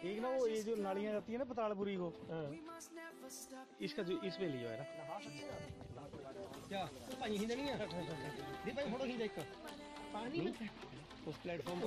एक ना वो ये जो नालियाँ जाती है ना पतालपुरी को, इसका जो इसमें लियो है ना, क्या पानी ही नहीं है, दे भाई फोटो ही देख कर पानी उस प्लेटफॉर्म पर।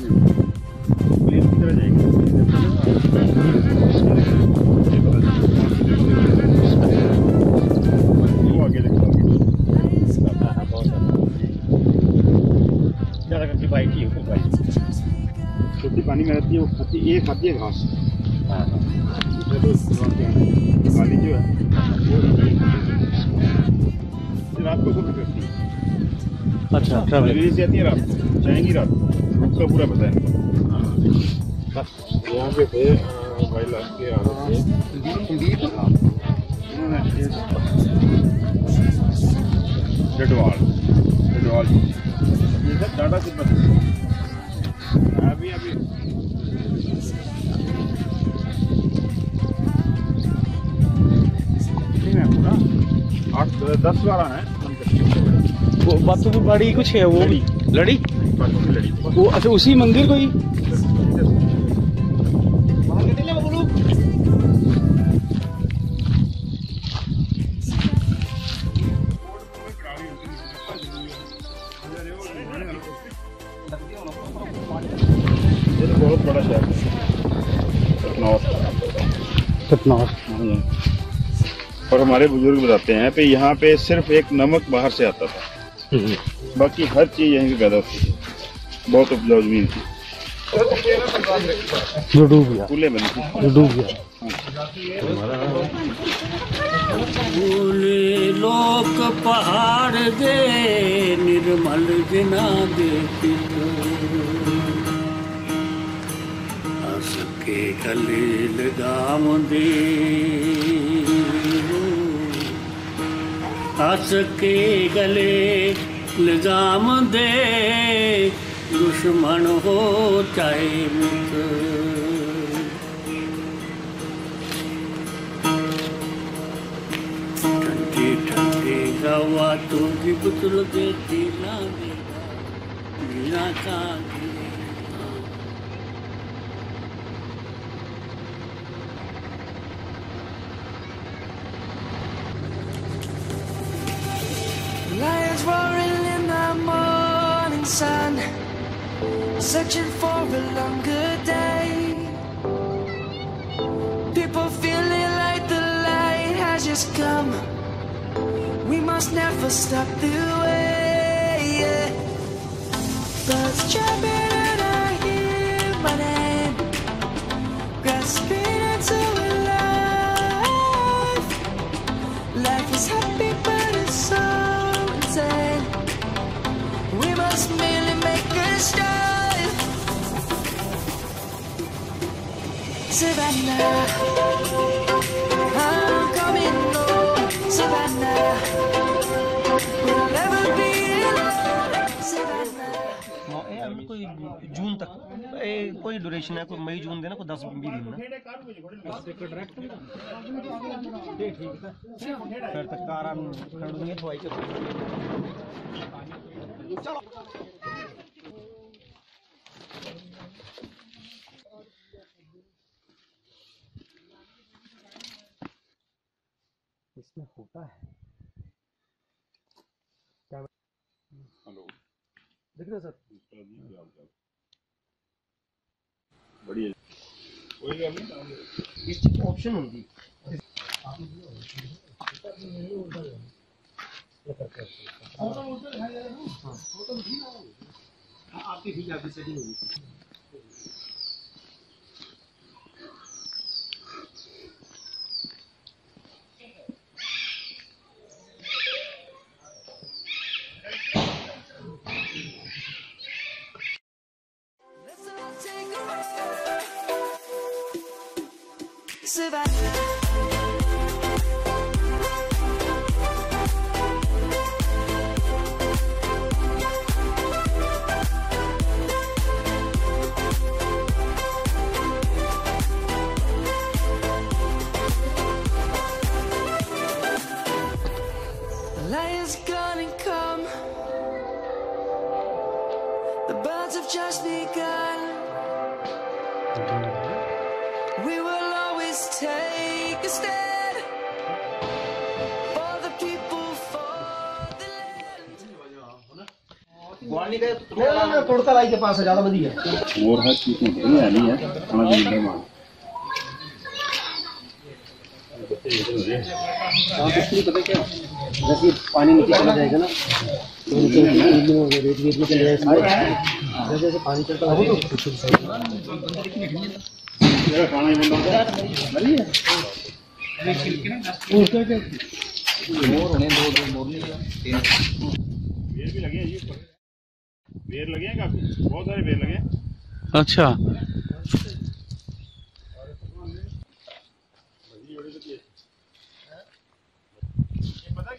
से पुलिस की तरह जाएगी। वो आगे देखो की बाइक ही हो भाई, छोटी पानी में रहती है वो खाती, ये खाती है घास। हाँ पानी जो है वो रात को सुबह करती है। अच्छा ट्रैवलिंग से आती है रात को, जाएंगी रात को, रूट का पूरा पता है। यहाँ पे थे भाई लास्ट के आरोप डाटा से अभी अभी है पूरा 8-10-12 है। वो बातों की बड़ी कुछ है, वो भी लड़ी बातों की लड़ी वो। अच्छा उसी मंदिर को ही और हमारे बुजुर्ग बताते हैं पे यहाँ पे सिर्फ एक नमक बाहर से आता था, बाकी हर चीज यहीं से पैदा होती है। बहुत उपजाऊ जमीन थी जो डूब गया, कूले बने जो डूब गया। कूले लोक पहाड़ दे निर्मल बिना देती के कलील गाम दे, हस के गले लगाम दे, दुश्मन हो चाहे मित्र। ठंडी ठंडी गवा तू की बुतल देती मीरा का roaring in the morning sun, searching for a longer day. People feeling like the light has just come. We must never stop the way. Birds chirping and I hear my name, grasping into a life. Life is happy but it's so insane. We must merely make a start. Savannah, I'm coming home. Savannah, we'll never be alone. Savannah कोई जून तक कोई duration है, कोई मई जून देना, कोई 10-20 दिन ना, फिर तक कारा खड़ूंगी तो आई के चलो। इसमें होता है क्या? हेलो देख रहे हो सर? बढ़िया कोई ऑप्शन होगी। आपकी भी सेटिंग होगी। Light is gonna come, the birds have just begun. We will always take a stand for the people, for the land. तोड़ता लाई के पास है, ज़्यादा बढ़िया है। और हर चीज़ में बढ़िया नहीं है, हमारे इंडिया में। आप इसलिए पता क्या? जैसे पानी नीचे चला जाएगा ना, रेत में चले जाएगा, जैसे पानी चलता है। बेर भी लगे हैं, बेर लगे हैं काफी, बहुत सारे बेर लगे हैं। अच्छा,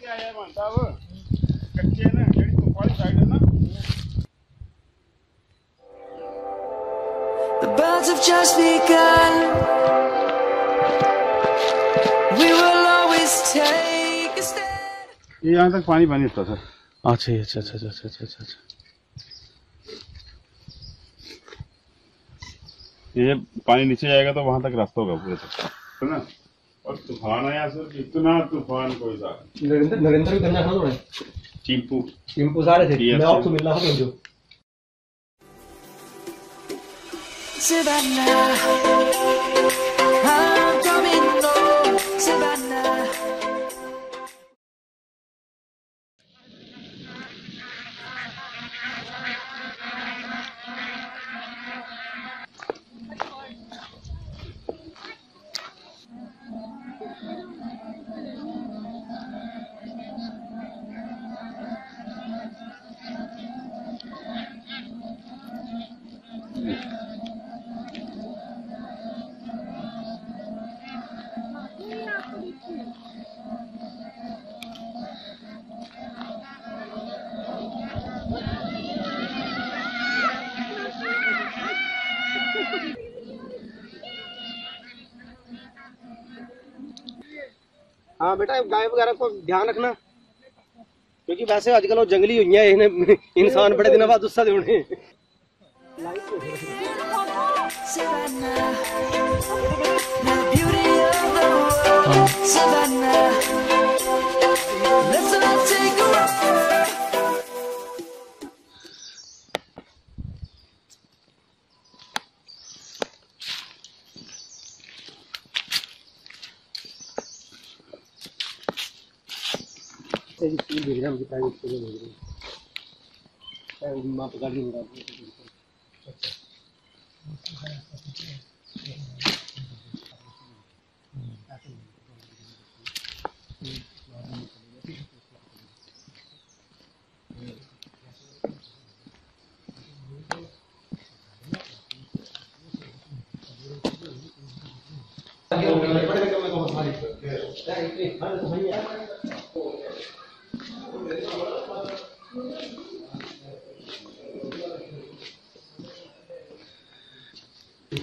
क्या है मान साहब, कच्चे है ना, जड़ी तो पानी साइड है ना। The birds have just begun. We will always take a stand. ये यहाँ तक पानी पानी होता सर। अच्छा अच्छा अच्छा अच्छा अच्छा अच्छा। ये पानी नीचे जाएगा तो वहाँ तक रास्ता होगा पूरे तक, है ना। और तूफान आया सर, इतना तूफान कोई साहब। नरेंद्र भी करना था थोड़ा। टीम्पू टीम्पू सारे थे। मैं आपको मिल रहा हूँ हाँ बेटा, गाय वगैरह को ध्यान रखना, क्योंकि वैसे आजकल वो जंगली हुई है, इन्हें इंसान बड़े दिनों बाद गुस्सा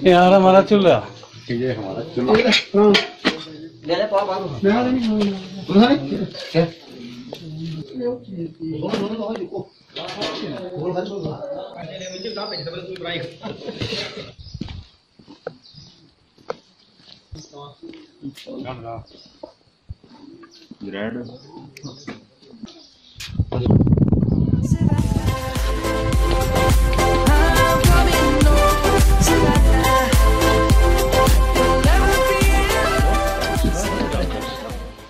यार हमारा चूल्हा, ये हमारा चूल्हा ले ले, पापा ले ले, क्या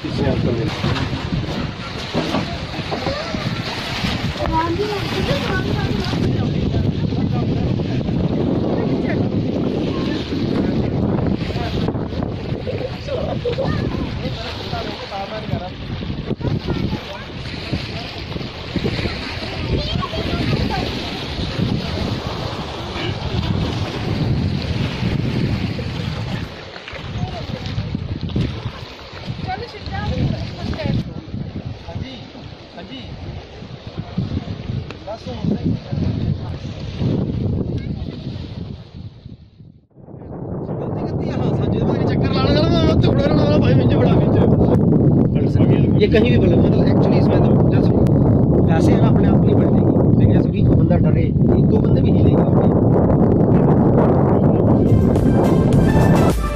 पीछे आपको ये कहीं भी बोले मतलब एक्चुअली इसमें तो जैसे पैसे ना अपने आप नहीं बढ़ेगी, लेकिन जैसे बीच में बंदा डरे एक दो बंदे भी हिलेंगे।